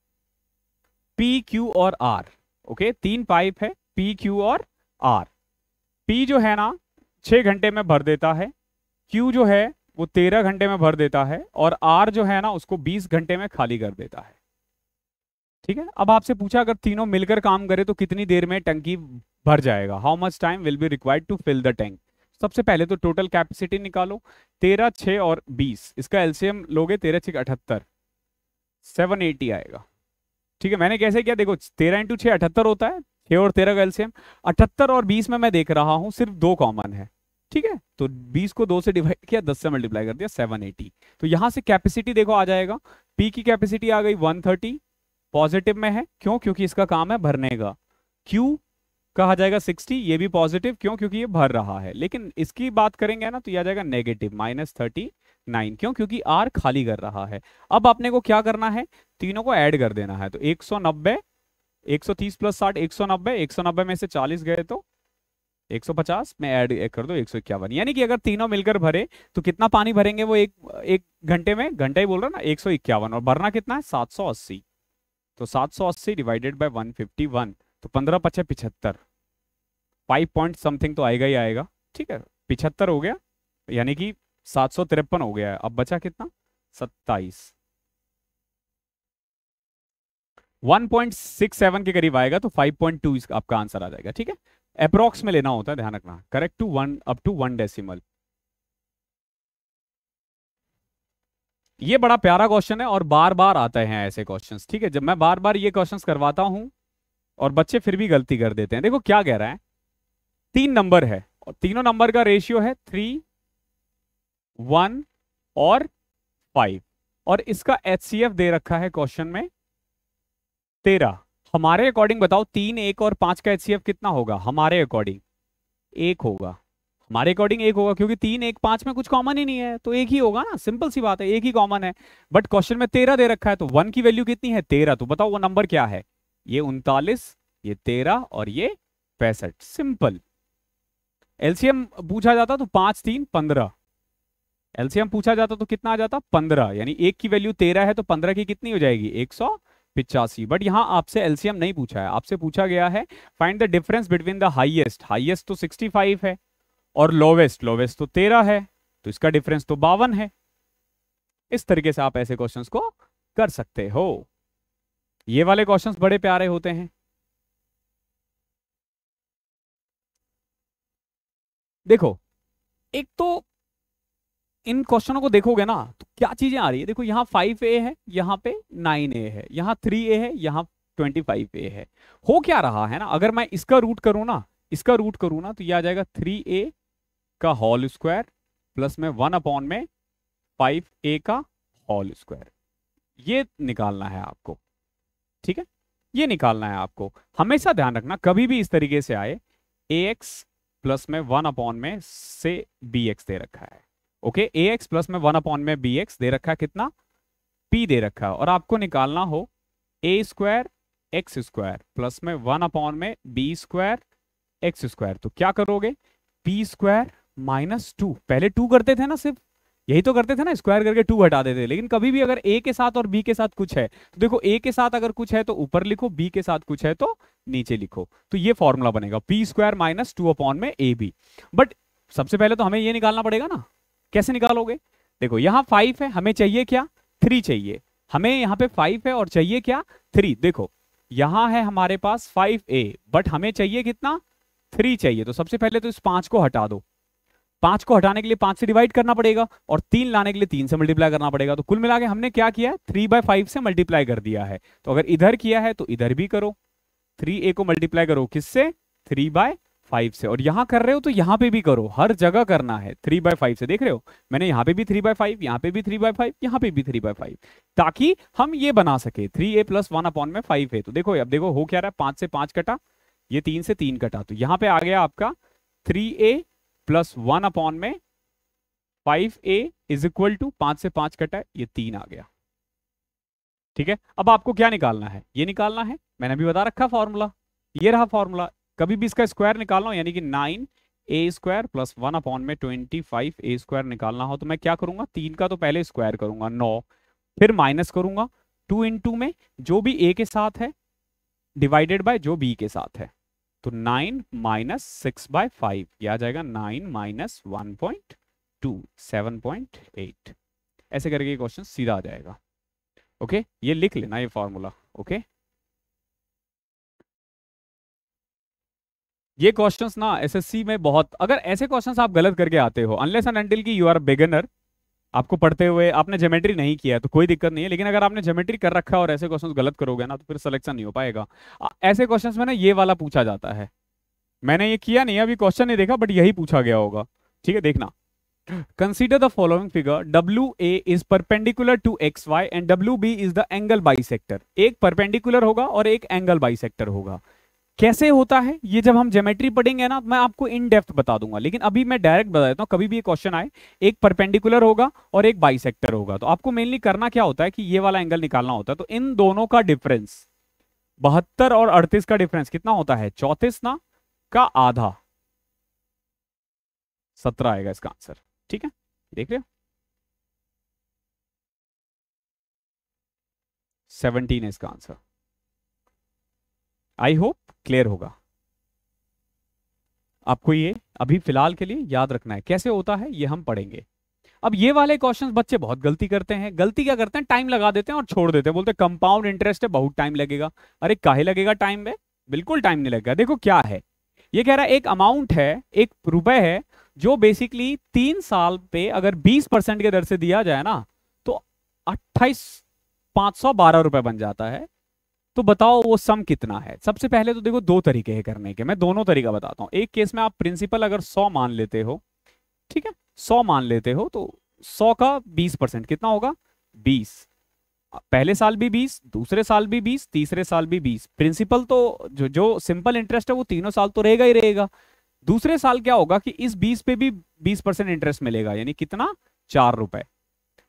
P, Q और R, ओके, तीन पाइप है P, Q और R, P जो है ना छः घंटे में भर देता है, Q जो है वो तेरह घंटे में भर देता है और R जो है ना उसको बीस घंटे में खाली कर देता है। ठीक है, अब आपसे पूछा अगर तीनों मिलकर काम करे तो कितनी देर में टंकी भर जाएगा, how much time will be required to fill the tank. सबसे पहले तो टोटल कैपेसिटी निकालो, तेरह छः और बीस, इसका एलसीएम लोगे तेरह छः अठहत्तर, सेवन एटी आएगा। ठीक है, मैंने कैसे किया देखो, तेरह इंटू छः अठहत्तर होता है, छः और तेरह का एलसीएम, अठहत्तर और बीस में मैं देख रहा हूँ सिर्फ दो कॉमन है। ठीक है, तो बीस को दो से डिवाइड किया, दस से मल्टीप्लाई कर दिया, सेवन एटी। तो यहाँ से कैपेसिटी देखो आ जाएगा, पी की कैपेसिटी आ गई वन थर्टी, पॉजिटिव में है, क्यों, क्योंकि इसका काम है भरने का। क्यू कहा जाएगा सिक्सटी, ये भी पॉजिटिव, क्यों, क्योंकि ये भर रहा है। लेकिन इसकी बात करेंगे ना तो यह आ जाएगा नेगेटिव माइनस थर्टी नाइन, क्यों, क्योंकि आर खाली कर रहा है। अब आपने को क्या करना है, तीनों को ऐड कर देना है। तो एक सौ नब्बे, एक सौ तीस प्लस साठ एक सौ नब्बे, एक सौ नब्बे में से चालीस गए तो एक सौ पचास में ऐड कर दो एक सौ इक्यावन। यानी कि अगर तीनों मिलकर भरे तो कितना पानी भरेंगे वो एक एक घंटे में, घंटा ही बोल रहा है ना, एक सौ इक्यावन, और भरना कितना है सात सौ अस्सी। तो सात सौ अस्सी divided by one fifty one, तो पंद्रह पचे पिछहत्तर, फाइव पॉइंट समथिंग तो आएगा ही आएगा। ठीक है, पिछहत्तर हो गया, यानी कि सात सौ तिरपन हो गया है। अब बचा कितना, सत्ताईस, वन पॉइंट सिक्स सेवन के करीब आएगा, तो फाइव पॉइंट टू आपका आंसर आ जाएगा। ठीक है, अप्रोक्स में लेना होता है, ध्यान रखना, correct to one up to one decimal. ये बड़ा प्यारा क्वेश्चन है और बार बार आते हैं ऐसे क्वेश्चंस। ठीक है, जब मैं बार बार ये क्वेश्चंस करवाता हूं और बच्चे फिर भी गलती कर देते हैं। देखो क्या कह रहा है, तीन नंबर है और तीनों नंबर का रेशियो है थ्री, वन और फाइव, और इसका एचसीएफ दे रखा है क्वेश्चन में तेरह। हमारे अकॉर्डिंग बताओ तीन, एक और पांच का एचसीएफ कितना होगा, हमारे अकॉर्डिंग एक होगा, हमारे अकॉर्डिंग एक होगा, क्योंकि तीन एक पांच में कुछ कॉमन ही नहीं है तो एक ही होगा ना, सिंपल सी बात है, एक ही कॉमन है। बट क्वेश्चन में तेरह दे रखा है, तो वन की वैल्यू कितनी है, तेरह। तो बताओ वो नंबर क्या है, ये उनतालीस, ये तेरह और ये पैंसठ। सिंपल। एलसीएम पूछा जाता तो पांच तीन पंद्रह, एलसीएम पूछा जाता तो कितना आ जाता, पंद्रह, यानी एक की वैल्यू तेरह है तो पंद्रह की कितनी हो जाएगी, एक सौ पिचासी। बट यहाँ आपसे एलसीएम नहीं पूछा है, आपसे पूछा गया है find the difference between the highest, highest तो सिक्सटी फाइव है और लोवेस्ट, लोवेस्ट तो तेरह है, तो इसका डिफरेंस तो बावन है। इस तरीके से आप ऐसे क्वेश्चंस को कर सकते हो। ये वाले क्वेश्चंस बड़े प्यारे होते हैं। देखो एक तो इन क्वेश्चनों को देखोगे ना तो क्या चीजें आ रही है, देखो यहाँ फाइव ए है, यहाँ पे नाइन ए है, यहाँ थ्री ए है, यहाँ ट्वेंटी फाइव ए है। हो क्या रहा है ना, अगर मैं इसका रूट करूँ ना, इसका रूट करूँ ना तो ये आ जाएगा थ्री ए का होल स्क्वायर प्लस में वन अपॉन में फाइव ए का होल स्क्वायर, ये निकालना है आपको। ठीक है, ये निकालना है आपको। हमेशा ध्यान रखना, कभी भी इस तरीके से आए, ए एक्स प्लस में वन अपॉन में से बी एक्स दे रखा है, ओके, ए एक्स प्लस में वन अपॉन में बी एक्स दे रखा है, कितना, पी दे रखा है, और आपको निकालना हो A square X square plus में वन अपॉन में बी स्क्वायर एक्स स्क्वायर, तो क्या करोगे, पी स्क्वायर माइनस टू, पहले टू करते थे ना, सिर्फ यही तो करते थे ना, स्क्वायर करके टू हटा देते थे। लेकिन कभी भी अगर ए के साथ और बी के साथ कुछ है तो देखो, ए के साथ अगर कुछ है तो ऊपर लिखो, बी के साथ कुछ है तो नीचे लिखो, तो ये फॉर्मूला बनेगा P square minus two upon में ए बी। बट सबसे पहले तो हमें ये निकालना पड़ेगा ना, कैसे निकालोगे, देखो यहाँ फाइव है, हमें चाहिए क्या, थ्री चाहिए, हमें यहाँ पे फाइव है और चाहिए क्या, थ्री। देखो यहाँ है हमारे पास फाइव ए, बट हमें चाहिए कितना, थ्री चाहिए। तो सबसे पहले तो इस पांच को हटा दो, पांच को हटाने के लिए पांच से डिवाइड करना पड़ेगा और तीन लाने के लिए तीन से मल्टीप्लाई करना पड़ेगा। तो कुल मिला के हमने क्या किया है, थ्री बाय फाइव से मल्टीप्लाई कर दिया है। तो अगर इधर किया है तो इधर भी करो, थ्री ए को मल्टीप्लाई करो किससे, थ्री बाय फाइव से, और यहाँ कर रहे हो तो यहाँ पे भी करो, हर जगह करना है थ्री बाय फाइव से। देख रहे हो, मैंने यहाँ पे भी थ्री बाय फाइव, यहाँ पे भी थ्री बाय फाइव, यहाँ पे भी थ्री बाय फाइव, ताकि हम ये बना सके three A plus one upon में फाइव है। तो देखो अब देखो हो क्या रहा है, पांच से पांच कटा, ये तीन से तीन कटा, तो यहाँ पे आ गया आपका three A plus one upon में five A is equal to, पांच से पांच कटा, ये तीन आ गया। ठीक है, अब आपको क्या निकालना है, ये निकालना है, मैंने अभी बता रखा फॉर्मूला, ये रहा फॉर्मूला। कभी भी इसका स्क्वायर निकालना हो, यानी कि nine A square plus one upon में ट्वेंटी फाइव ए स्क्वायर निकालना हो तो मैं क्या करूंगा, तीन का तो पहले स्क्वायर करूंगा नौ, फिर माइनस करूंगा टू इन टू में जो भी ए के साथ है डिवाइडेड बाय जो बी के साथ है, तो nine minus six by five यह आ जाएगा nine minus one point two seven point eight ऐसे करके क्वेश्चन सीधा आ जाएगा। ओके ये लिख लेना ये फॉर्मूला। ओके ये क्वेश्चंस ना एसएससी में बहुत, अगर ऐसे क्वेश्चंस आप गलत करके आते हो अनलेस एंड अनटिल की यू आर बिगिनर, आपको पढ़ते हुए आपने ज्योमेट्री नहीं किया है तो कोई दिक्कत नहीं है, लेकिन अगर आपने ज्योमेट्री कर रखा है और ऐसे क्वेश्चंस गलत करोगे ना तो फिर सिलेक्शन नहीं हो पाएगा। ऐसे क्वेश्चंस में ना ये वाला पूछा जाता है, मैंने ये किया नहीं अभी क्वेश्चन नहीं देखा बट यही पूछा गया होगा, ठीक है देखना। Consider the following figure, W A is perpendicular to X Y and W B is the angle bisector। एक perpendicular होगा और एक angle bisector होगा। कैसे होता है ये जब हम ज्योमेट्री पढ़ेंगे ना मैं आपको इन डेप्थ बता दूंगा, लेकिन अभी मैं डायरेक्ट बता देता हूँ कभी भी ये क्वेश्चन आए, एक परपेंडिकुलर होगा और एक बाइसेक्टर होगा। तो आपको मेनली करना क्या होता है कि ये वाला एंगल निकालना होता है, तो इन दोनों का डिफरेंस बहत्तर और अड़तीस का डिफरेंस कितना होता है, चौतीस ना का आधा सत्रह आएगा इसका आंसर, ठीक है देख रहे हो सत्रह है इसका आंसर। आई होप क्लियर होगा आपको, ये अभी फिलहाल के लिए याद रखना है कैसे होता है ये हम पढ़ेंगे। अब ये वाले क्वेश्चंस बच्चे बहुत गलती करते हैं, गलती क्या करते हैं टाइम लगा देते हैं और छोड़ देते हैं, बोलते हैं कंपाउंड इंटरेस्ट है बहुत टाइम लगेगा। अरे काहे लगेगा टाइम में, बिल्कुल टाइम नहीं लगेगा। देखो क्या है ये कह रहा है एक अमाउंट है, एक रुपए है जो बेसिकली तीन साल पे अगर बीस परसेंट के दर से दिया जाए ना तो अट्ठाईस पांच सौ बारह रुपए बन जाता है। तो बताओ वो सम कितना है। सबसे पहले तो देखो दो तरीके हैं करने के, मैं दोनों तरीका बताता हूँ। एक केस में आप प्रिंसिपल अगर सौ मान लेते हो, ठीक है सौ मान लेते हो तो सौ का बीस परसेंट कितना होगा, बीस। पहले साल भी बीस, दूसरे साल भी बीस, तीसरे साल भी बीस। प्रिंसिपल तो जो जो सिंपल इंटरेस्ट है वो तीनों साल तो रहेगा ही रहेगा। दूसरे साल क्या होगा कि इस बीस पे भी बीस परसेंट इंटरेस्ट मिलेगा, यानी कितना, चार रुपए।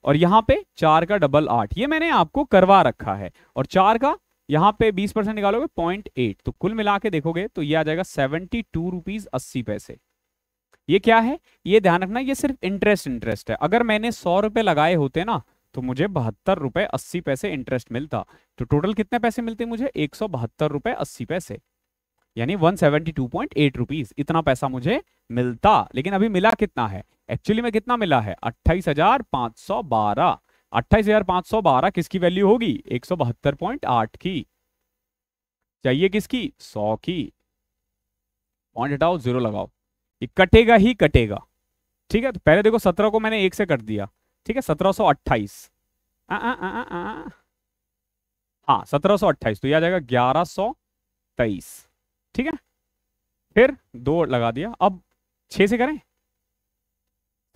और यहाँ पे चार का डबल आठ, ये मैंने आपको करवा रखा है। और चार का यहाँ पे बीस परसेंट निकालोगे पॉइंट एट, तो कुल मिला के देखोगे तो ये आ जाएगा सेवेंटी टू रुपीज अस्सी पैसे। ये क्या है ये ध्यान रखना, ये सिर्फ इंटरेस्ट इंटरेस्ट है। अगर मैंने सौ रुपए लगाए होते ना तो मुझे बहत्तर रुपए अस्सी पैसे इंटरेस्ट मिलता, तो टोटल कितने पैसे मिलते मुझे, एक सौ बहत्तर रुपए अस्सी पैसे, यानी एक सौ बहत्तर पॉइंट आठ रुपीस, इतना पैसा मुझे मिलता। लेकिन अभी मिला कितना है, एक्चुअली में कितना मिला है, अट्ठाईस हजार पांच सौ बारह। अट्ठाईस हजार पांच सौ बारह किसकी वैल्यू होगी, एक सौ बहत्तर पॉइंट आठ की। चाहिए किसकी, सौ की। पॉइंट हटाओ जीरो लगाओ, ये कटेगा ही कटेगा, ठीक है। तो पहले देखो सत्रह को मैंने एक से कट दिया, ठीक है सत्रह सौ अट्ठाईस, हाँ सत्रह सौ अट्ठाईस, तो यह आ जाएगा ग्यारह सौ तेईस, ठीक है। फिर दो लगा दिया, अब छह से करें,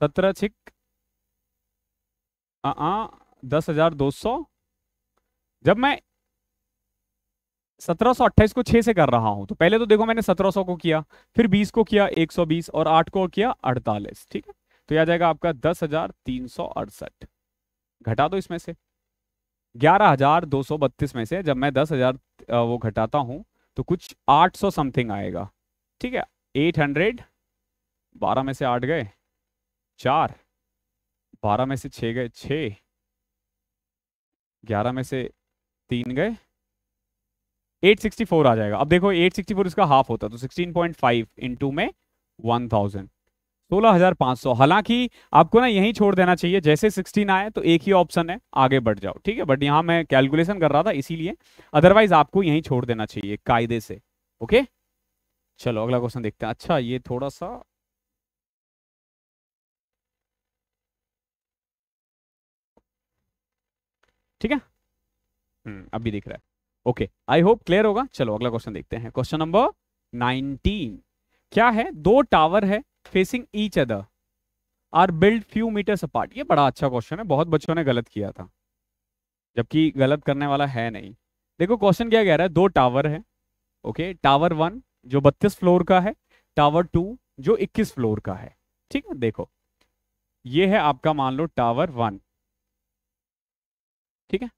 सत्रह छिक दस हजार दो सौ। जब मैं सत्रह सौ अट्ठाईस को छह से कर रहा हूं तो पहले तो देखो मैंने सत्रह सौ को किया, फिर बीस को किया एक सौ बीस, और आठ को किया अड़तालीस, ठीक है। तो यह आ जाएगा आपका दस हजार तीन सौ अड़सठ, घटा दो इसमें से ग्यारह हजार दो सौ बत्तीस में से जब मैं दस हजार वो घटाता हूँ तो कुछ आठ सौ समथिंग आएगा, ठीक है आठ सौ, बारह में से आठ गए चार, बारह में से छह गए छह, ग्यारह में से तीन गए, आठ सौ चौंसठ आ जाएगा। अब देखो आठ सौ चौंसठ इसका हाफ होता तो सोलह पॉइंट फाइव इंटू में एक हज़ार, सोलह हजार पांच सौ। हालांकि आपको ना यहीं छोड़ देना चाहिए, जैसे सोलह आए तो एक ही ऑप्शन है आगे बढ़ जाओ, ठीक है। बट यहाँ मैं कैलकुलेशन कर रहा था इसीलिए, अदरवाइज आपको यहीं छोड़ देना चाहिए कायदे से। ओके चलो अगला क्वेश्चन देखते हैं। अच्छा ये थोड़ा सा ठीक है, हम्म अभी दिख रहा है। ओके आई होप क्लियर होगा। चलो अगला क्वेश्चन देखते हैं, क्वेश्चन नंबर नाइनटीन। क्या है, दो टावर है facing each other are build few metres apart. ये बड़ा अच्छा क्वेश्चन है, बहुत बच्चों ने गलत किया था जबकि गलत करने वाला है नहीं। देखो क्वेश्चन क्या कह रहा है, दो टावर है, ओके टावर वन जो बत्तीस फ्लोर का है, टावर टू जो इक्कीस फ्लोर का है, ठीक है। देखो ये है आपका मान लो टावर वन, ठीक है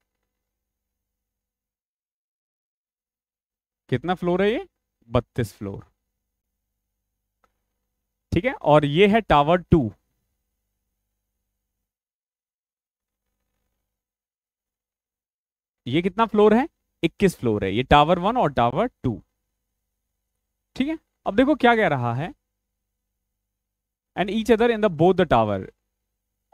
कितना फ्लोर है ये, बत्तीस फ्लोर, ठीक है। और ये है टावर टू, ये कितना फ्लोर है, इक्कीस फ्लोर है। ये टावर वन और टावर टू, ठीक है। अब देखो क्या कह रहा है, and each other in the both the tower,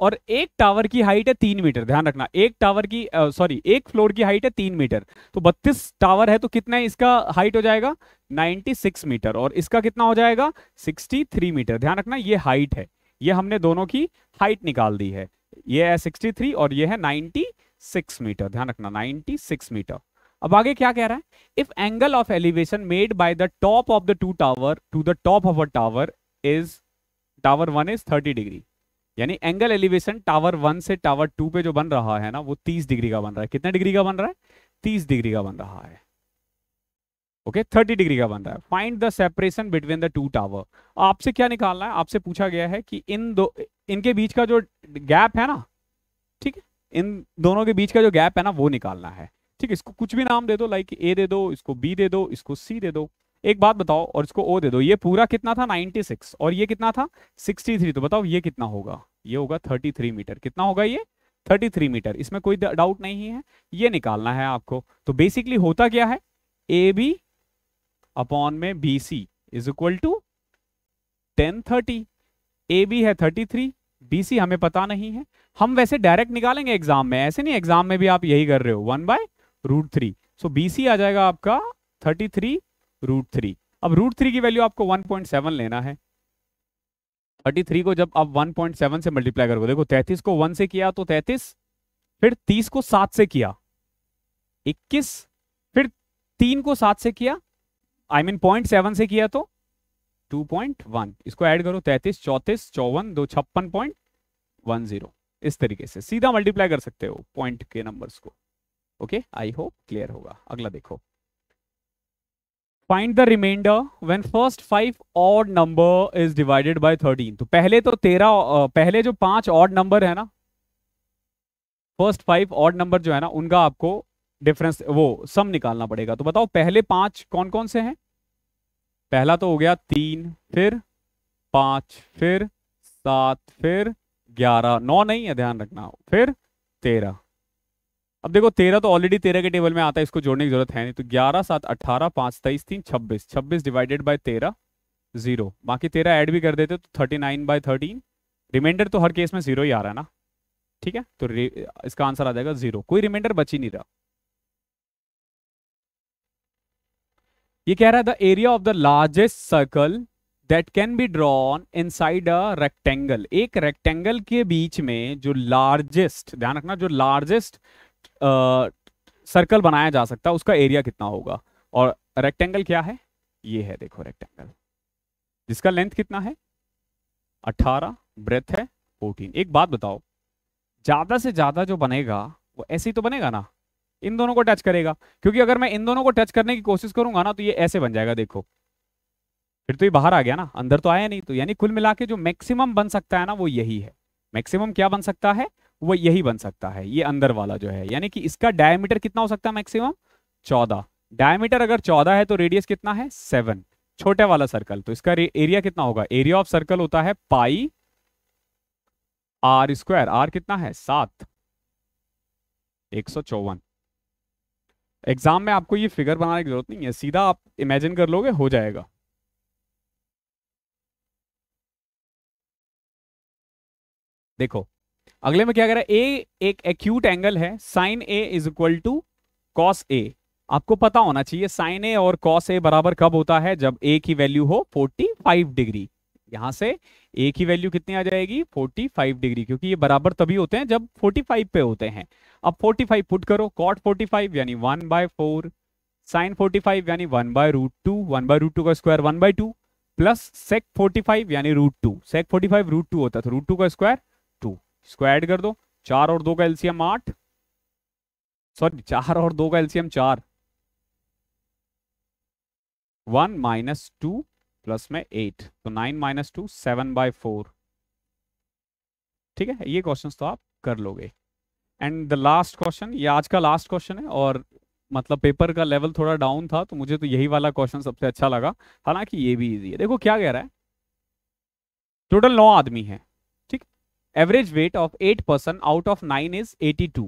और एक टावर की हाइट है तीन मीटर। ध्यान रखना, एक टावर की सॉरी एक फ्लोर की हाइट है तीन मीटर, तो बत्तीस टावर है तो कितना है इसका हाइट हो जाएगा छियानवे मीटर, और इसका कितना हो जाएगा तिरसठ मीटर। ध्यान रखना ये हाइट है, ये हमने दोनों की हाइट निकाल दी है, ये है तिरसठ और ये है छियानवे मीटर। ध्यान रखना छियानवे मीटर। अब आगे क्या कह रहा है, if angle of elevation made by the top of the two tower to the top of a tower is tower one is thirty degree, यानी एंगल एलिवेशन टावर वन से टावर टू पे जो बन रहा है ना वो तीस डिग्री का बन रहा है। कितने डिग्री का बन रहा है? तीस डिग्री का बन रहा है। ओके, थर्टी डिग्री का बन रहा है। Find the separation between the two tower. आपसे क्या निकालना है? आपसे पूछा गया है कि इन दो इनके बीच का जो गैप है ना, ठीक है, इन दोनों के बीच का जो गैप है ना वो निकालना है। ठीक है, इसको कुछ भी नाम दे दो, लाइक ए दे दो, इसको बी दे दो, इसको सी दे दो। एक बात बताओ, और इसको ओ दे दो। ये पूरा कितना था? छियानवे, और ये कितना था? तिरसठ। तो बताओ ये कितना होगा? ये होगा तैंतीस मीटर। कितना होगा ये? तैंतीस मीटर। इसमें कोई डाउट नहीं है, ये निकालना है आपको। तो बेसिकली होता क्या है, ए बी अपॉन में B C is equal to ten thirty. A B है तैंतीस, बी सी हमें पता नहीं है। हम वैसे डायरेक्ट निकालेंगे एग्जाम में, ऐसे नहीं एग्जाम में भी आप यही कर रहे हो, one by root three. So B C आ जाएगा आपका थर्टी थ्री रूट थ्री। अब रूट थ्री की वैल्यू आपको वन पॉइंट सेवन लेना है। तैंतीस को जब आप वन पॉइंट सेवन से मल्टीप्लाई करोगे, देखो तैंतीस को वन से किया तो तैंतीस, फिर तीस को सात से किया इक्कीस, फिर तीन को सात से किया आई मीन पॉइंट सेवन से किया तो टू पॉइंट वन। इसको ऐड करो, तैंतीस चौंतीस चौवन दो छप्पन पॉइंट वन जीरो। इस तरीके से सीधा मल्टीप्लाई कर सकते हो पॉइंट के नंबर्स को। ओके, आई होप क्लियर होगा। अगला देखो, find the remainder when first five odd number is divided by thirteen. तो पहले तो तेरह पहले जो पांच ऑड नंबर है ना, फर्स्ट फाइव ऑड नंबर जो है ना, उनका आपको डिफरेंस वो सम निकालना पड़ेगा। तो बताओ पहले पांच कौन कौन से हैं? पहला तो हो गया तीन, फिर पांच, फिर सात, फिर ग्यारह। नौ नहीं है ध्यान रखना, फिर तेरह। अब देखो तेरह तो ऑलरेडी तेरह के टेबल में आता है, इसको जोड़ने की जरूरत है नहीं। तो ग्यारह सात अट्ठारह, पांच तेईस तीन छब्बीस, छब्बीस डिवाइडेड बाय तेरह जीरो। बाकी तेरह ऐड भी कर देते तो thirty nine by thirteen. Remainder तो हर केस में जीरो ही आ रहा है ना, ठीक है, तो इसका आंसर आ जाएगा जीरो। कोई रिमाइंडर बच ही नहीं रहा। ये कह रहा है the area of the largest circle that can be drawn inside a rectangle. एक रेक्टेंगल के बीच में जो लार्जेस्ट, ध्यान रखना, जो लार्जेस्ट सर्कल uh, बनाया जा सकता है उसका एरिया कितना होगा। और रेक्टेंगल क्या है? ये है, देखो रेक्टेंगल, जिसका लेंथ कितना है अठारह, ब्रेथ है फोर्टीन। एक बात बताओ, ज्यादा से ज्यादा जो बनेगा वो ऐसे ही तो बनेगा ना, इन दोनों को टच करेगा। क्योंकि अगर मैं इन दोनों को टच करने की कोशिश करूंगा ना तो ये ऐसे बन जाएगा, देखो फिर तो ये बाहर आ गया ना, अंदर तो आया नहीं। तो यानी कुल मिला के जो मैक्सिमम बन सकता है ना वो यही है। मैक्सिमम क्या बन सकता है? वो यही बन सकता है, ये अंदर वाला जो है। यानी कि इसका डायमीटर कितना हो सकता है? मैक्सिमम चौदह। डायमीटर अगर चौदह है तो रेडियस कितना है? सेवन, छोटे वाला सर्कल। तो इसका एरिया कितना होगा? एरिया ऑफ सर्कल होता है पाई आर स्क्वायर। आर कितना है? सात, एक सौ चौवन। एग्जाम में आपको ये फिगर बनाने की जरूरत नहीं है, सीधा आप इमेजिन कर लोगे, हो जाएगा। देखो अगले में क्या कह रहा है, ए एक एक्यूट एंगल है, sine A is equal to cos A. आपको पता होना चाहिए साइन ए और कॉस ए बराबर कब होता है? जब ए की वैल्यू हो पैंतालीस डिग्री। यहां से ए की वैल्यू कितनी आ जाएगी? पैंतालीस डिग्री, क्योंकि ये बराबर तभी होते हैं जब पैंतालीस पे होते हैं। अब पैंतालीस पुट करो, कॉट पैंतालीस यानी वन बाय फोर, साइन पैंतालीस यानी one by root two, one by root two का square one by two, plus sec पैंतालीस यानी रूट टू। सेक पैंतालीस रूट टू होता है, तो रूट टू का स्क्वायर टू। इसको ऐड कर दो, चार और दो का एलसीएम आठ, सॉरी चार और दो का एलसीएम चार, वन माइनस टू प्लस में एट, तो nine minus two seven by four. ठीक है, ये क्वेश्चन तो आप कर लोगे। एंड द लास्ट क्वेश्चन, ये आज का लास्ट क्वेश्चन है, और मतलब पेपर का लेवल थोड़ा डाउन था तो मुझे तो यही वाला क्वेश्चन सबसे अच्छा लगा, हालांकि ये भी इजी है। देखो क्या कह रहा है, टोटल नौ आदमी है, average weight of eight percent out of nine is eighty two.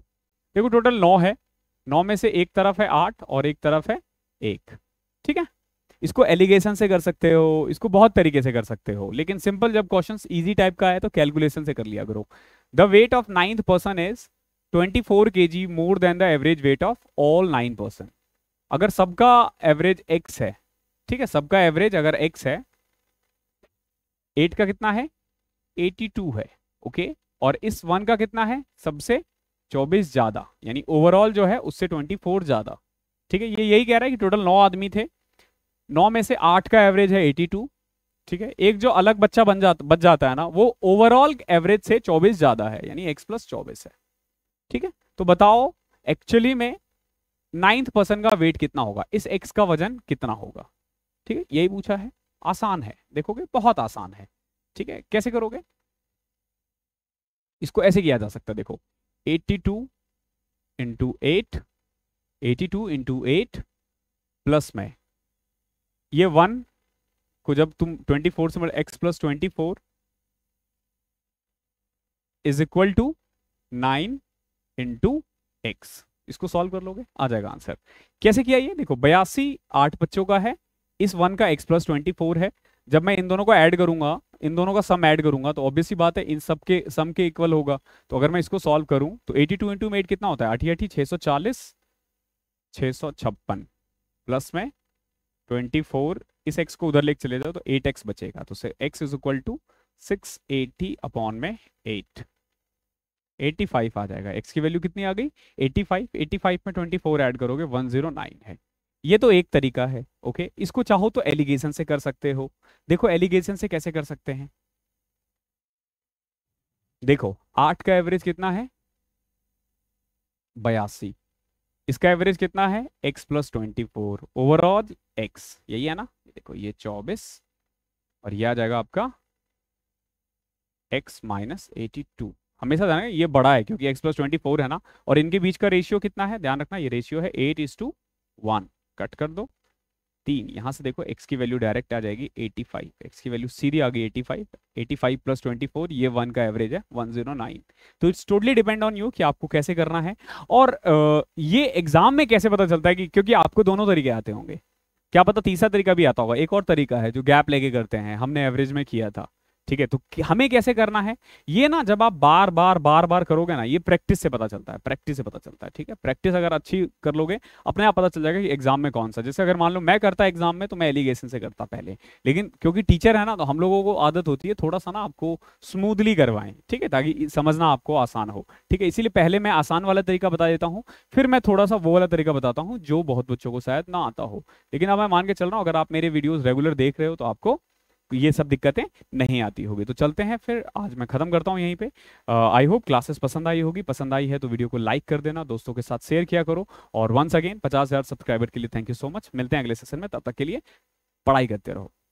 देखो टोटल नौ है, नौ में से एक तरफ है आठ और एक तरफ है एक, ठीक है। इसको एलिगेशन से कर सकते हो, इसको बहुत तरीके से कर सकते हो, लेकिन सिंपल जब क्वेश्चन इजी टाइप का है तो कैलकुलेशन से कर लिया करो। The weight of ninth person is twenty four kg more than the average weight of all nine person. अगर सबका एवरेज एक्स है, ठीक है, सबका एवरेज अगर एक्स है, एट का कितना है एटी टू है, ओके, और इस वन का कितना है सबसे चौबीस ज्यादा, यानी ओवरऑल जो है उससे चौबीस ज्यादा, ठीक है। ये यही कह रहा है कि टोटल नौ आदमी थे, नौ में से आठ का एवरेज है एटी टू, ठीक है, एक जो अलग बच्चा बन जाता बच जाता है ना वो ओवरऑल एवरेज से चौबीस ज्यादा है, यानी एक्स प्लस चौबीस है, ठीक है। तो बताओ एक्चुअली में नाइन्थ पर्सन का वेट कितना होगा, इस एक्स का वजन कितना होगा, ठीक है, यही पूछा है। आसान है, देखोगे बहुत आसान है, ठीक है। कैसे करोगे इसको, ऐसे किया जा सकता है, देखो eighty two into eight, eighty two into eight plus में ये वन को जब तुम ट्वेंटी फोर से मतलब x plus twenty four is equal to nine into x, इसको सॉल्व कर लोगे आ जाएगा आंसर। कैसे किया ये देखो, बयासी आठ बच्चों का है, इस वन का x प्लस ट्वेंटी फोर है, जब मैं इन दोनों को ऐड करूंगा, इन दोनों का सम ऐड करूंगा तो ऑब्वियसली बात है इन सब के सम के इक्वल होगा। तो अगर मैं इसको सॉल्व करूं तो एटी टू इंटू में एट कितना होता है आठी आठी छः सौ चालीस, छः सौ छप्पन प्लस में ट्वेंटी फोर, इस x को उधर लेके चले जाओ तो एट एक्स बचेगा, तो x is equal to six eighty upon में एट, एटी फाइव आ जाएगा। x की वैल्यू कितनी आ गई एटी फाइव, एटी फाइव में ट्वेंटी फोर ऐड करोगे वन जीरो नाइन है। ये तो एक तरीका है, ओके, इसको चाहो तो एलिगेशन से कर सकते हो। देखो एलिगेशन से कैसे कर सकते हैं, देखो आठ का एवरेज कितना है बयासी, इसका एवरेज कितना है x plus twenty four overall x, यही है ना, देखो ये चौबीस और यह आ जाएगा आपका x माइनस एटी टू। हमेशा ध्यान रखना ये बड़ा है क्योंकि x प्लस ट्वेंटी फोर है ना, और इनके बीच का रेशियो कितना है, ध्यान रखना ये रेशियो है eight is to one, cut कर दो तीन, यहाँ से देखो x की वैल्यू डायरेक्ट आ जाएगी एटी फाइव, x की वैल्यू सीधी आ गई eighty five, eighty five plus twenty four ये वन का एवरेज है वन जीरो नाइन। तो it's totally depend on you कि आपको कैसे करना है, और ये एग्जाम में कैसे पता चलता है कि क्योंकि आपको दोनों तरीके आते होंगे, क्या पता तीसरा तरीका भी आता होगा, एक और तरीका है जो गैप लेके करते हैं, हमने एवरेज में किया था, ठीक है। तो हमें कैसे करना है ये ना, जब आप बार बार बार बार करोगे ना, ये प्रैक्टिस से पता चलता है, प्रैक्टिस से पता चलता है, ठीक है। प्रैक्टिस अगर अच्छी कर लोगे अपने आप पता चल जाएगा कि एग्जाम में कौन सा, जैसे अगर मान लो मैं करता एग्जाम में तो मैं एलिगेशन से करता पहले, लेकिन क्योंकि टीचर है ना तो हम लोगों को आदत होती है थोड़ा सा ना आपको स्मूथली करवाएं, ठीक है, ताकि समझना आपको आसान हो, ठीक है, इसीलिए पहले मैं आसान वाला तरीका बता देता हूँ, फिर मैं थोड़ा सा वो वाला तरीका बताता हूँ जो बहुत बच्चों को शायद ना आता हो। लेकिन अब मैं मान के चल रहा हूँ अगर आप मेरे वीडियोज रेगुलर देख रहे हो तो आपको ये सब दिक्कतें नहीं आती होगी। तो चलते हैं फिर, आज मैं खत्म करता हूँ यहीं पे। आई होप क्लासेस पसंद आई होगी, पसंद आई है तो वीडियो को लाइक कर देना, दोस्तों के साथ शेयर किया करो, और वंस अगेन पचास हज़ार सब्सक्राइबर के लिए थैंक यू सो मच। मिलते हैं अगले सेशन में, तब तक के लिए पढ़ाई करते रहो।